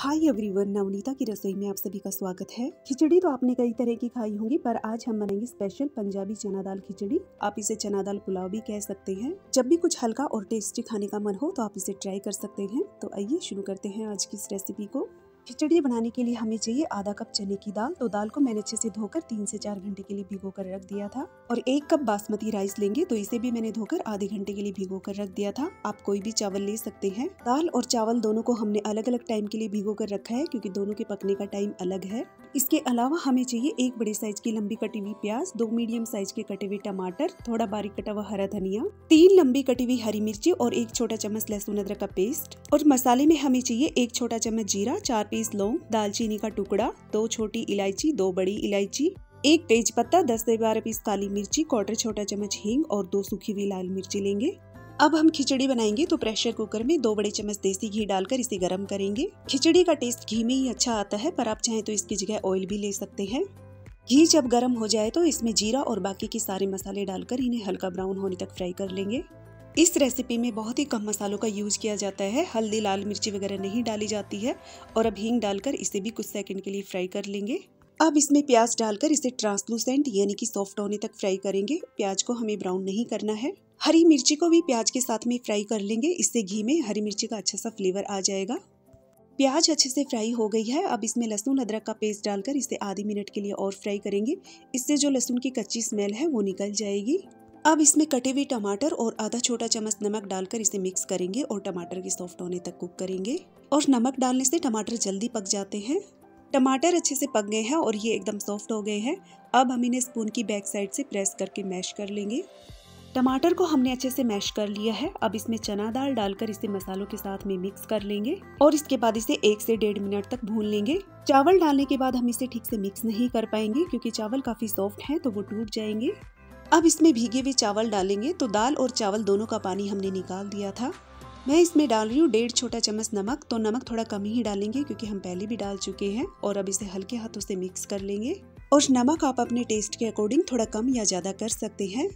Hi everyone, Navneeta की रसोई में आप सभी का स्वागत है। खिचड़ी तो आपने कई तरह की खाई होगी, पर आज हम बनाएंगे स्पेशल पंजाबी चना दाल खिचड़ी। आप इसे चना दाल पुलाव भी कह सकते हैं। जब भी कुछ हल्का और टेस्टी खाने का मन हो तो आप इसे ट्राई कर सकते हैं। तो आइए शुरू करते हैं आज की इस रेसिपी को। खिचड़ी बनाने के लिए हमें चाहिए आधा कप चने की दाल। तो दाल को मैंने अच्छे से धोकर 3 से 4 घंटे के लिए भिगो कर रख दिया था। और 1 कप बासमती राइस लेंगे, तो इसे भी मैंने धोकर आधे घंटे के लिए भिगो कर रख दिया था। आप कोई भी चावल ले सकते हैं। दाल और चावल दोनों को हमने अलग अलग टाइम के लिए भिगो कर रखा है, क्योंकि दोनों के पकने का टाइम अलग है। इसके अलावा हमें चाहिए 1 बड़े साइज की लंबी कटी हुई प्याज, 2 मीडियम साइज के कटे हुए टमाटर, थोड़ा बारीक कटा हुआ हरा धनिया, 3 लंबी कटी हुई हरी मिर्ची और 1 छोटा चम्मच लहसुन अदरक का पेस्ट। और मसाले में हमें चाहिए 1 छोटा चम्मच जीरा, 4 लौंग, दालचीनी का टुकड़ा, 2 छोटी इलायची, 2 बड़ी इलायची, 1 तेज पत्ता, 10 से 12 पीस काली मिर्ची, 1/4 छोटा चम्मच हींग और 2 सूखी हुई लाल मिर्ची लेंगे। अब हम खिचड़ी बनाएंगे, तो प्रेशर कुकर में 2 बड़े चम्मच देसी घी डालकर इसे गर्म करेंगे। खिचड़ी का टेस्ट घी में ही अच्छा आता है, पर आप चाहें तो इसकी जगह ऑयल भी ले सकते हैं। घी जब गर्म हो जाए तो इसमें जीरा और बाकी के सारे मसाले डालकर इन्हें हल्का ब्राउन होने तक फ्राई कर लेंगे। इस रेसिपी में बहुत ही कम मसालों का यूज किया जाता है। हल्दी, लाल मिर्ची वगैरह नहीं डाली जाती है। और अब हींग डालकर इसे भी कुछ सेकंड के लिए फ्राई कर लेंगे। अब इसमें प्याज डालकर इसे ट्रांसलूसेंट यानी कि सॉफ्ट होने तक फ्राई करेंगे। प्याज को हमें ब्राउन नहीं करना है। हरी मिर्ची को भी प्याज के साथ में फ्राई कर लेंगे। इससे घी में हरी मिर्ची का अच्छा सा फ्लेवर आ जाएगा। प्याज अच्छे से फ्राई हो गई है। अब इसमें लहसुन अदरक का पेस्ट डालकर इसे आधे मिनट के लिए और फ्राई करेंगे। इससे जो लहसुन की कच्ची स्मेल है वो निकल जाएगी। अब इसमें कटे हुए टमाटर और आधा छोटा चम्मच नमक डालकर इसे मिक्स करेंगे और टमाटर के सॉफ्ट होने तक कुक करेंगे। और नमक डालने से टमाटर जल्दी पक जाते हैं। टमाटर अच्छे से पक गए हैं और ये एकदम सॉफ्ट हो गए हैं। अब हम इन्हें स्पून की बैक साइड से प्रेस करके मैश कर लेंगे। टमाटर को हमने अच्छे से मैश कर लिया है। अब इसमें चना दाल डालकर इसे मसालों के साथ में मिक्स कर लेंगे और इसके बाद इसे 1 से 1.5 मिनट तक भून लेंगे। चावल डालने के बाद हम इसे ठीक से मिक्स नहीं कर पाएंगे, क्योंकि चावल काफी सॉफ्ट है तो वो टूट जाएंगे। अब इसमें भीगे हुए चावल डालेंगे। तो दाल और चावल दोनों का पानी हमने निकाल दिया था। मैं इसमें डाल रही हूँ 1.5 छोटा चम्मच नमक। तो नमक थोड़ा कम ही डालेंगे, क्योंकि हम पहले भी डाल चुके हैं। और अब इसे हल्के हाथों से मिक्स कर लेंगे। और नमक आप अपने टेस्ट के अकॉर्डिंग थोड़ा कम या ज़्यादा कर सकते हैं।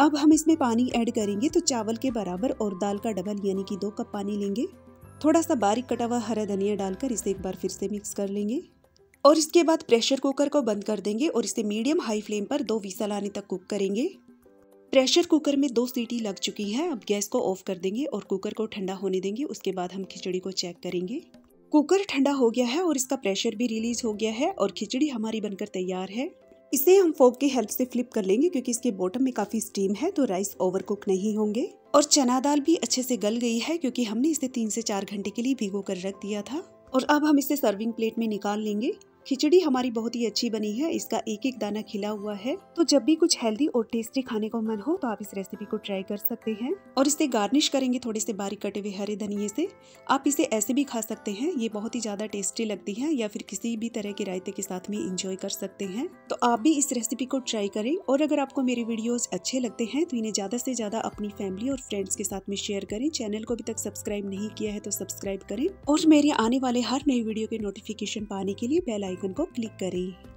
अब हम इसमें पानी ऐड करेंगे, तो चावल के बराबर और दाल का डबल यानी कि 2 कप पानी लेंगे। थोड़ा सा बारीक कटा हुआ हरा धनिया डालकर इसे एक बार फिर से मिक्स कर लेंगे। और इसके बाद प्रेशर कुकर को बंद कर देंगे और इसे मीडियम हाई फ्लेम पर 2 विसल आने तक कुक करेंगे। प्रेशर कुकर में 2 सीटी लग चुकी है। अब गैस को ऑफ कर देंगे और कुकर को ठंडा होने देंगे। उसके बाद हम खिचड़ी को चेक करेंगे। कुकर ठंडा हो गया है और इसका प्रेशर भी रिलीज हो गया है और खिचड़ी हमारी बनकर तैयार है। इसे हम फोक की हेल्प से फ्लिप कर लेंगे, क्योंकि इसके बॉटम में काफ़ी स्टीम है तो राइस ओवर कुक नहीं होंगे। और चना दाल भी अच्छे से गल गई है, क्योंकि हमने इसे 3 से 4 घंटे के लिए भिगो कर रख दिया था। और अब हम इसे सर्विंग प्लेट में निकाल लेंगे। खिचड़ी हमारी बहुत ही अच्छी बनी है। इसका 1-1 दाना खिला हुआ है। तो जब भी कुछ हेल्दी और टेस्टी खाने को मन हो तो आप इस रेसिपी को ट्राई कर सकते हैं। और इसे गार्निश करेंगे थोड़े से बारीक कटे हुए हरे धनिए से। आप इसे ऐसे भी खा सकते हैं, ये बहुत ही ज़्यादा टेस्टी लगती है, या फिर किसी भी तरह के रायते के साथ में इंजॉय कर सकते हैं। तो आप भी इस रेसिपी को ट्राई करें। और अगर आपको मेरे वीडियोज़ अच्छे लगते हैं तो इन्हें ज़्यादा से ज़्यादा अपनी फैमिली और फ्रेंड्स के साथ में शेयर करें। चैनल को अभी तक सब्सक्राइब नहीं किया है तो सब्सक्राइब करें। और मेरे आने वाले हर नए वीडियो के नोटिफिकेशन पाने के लिए बेल आइकन को क्लिक करें।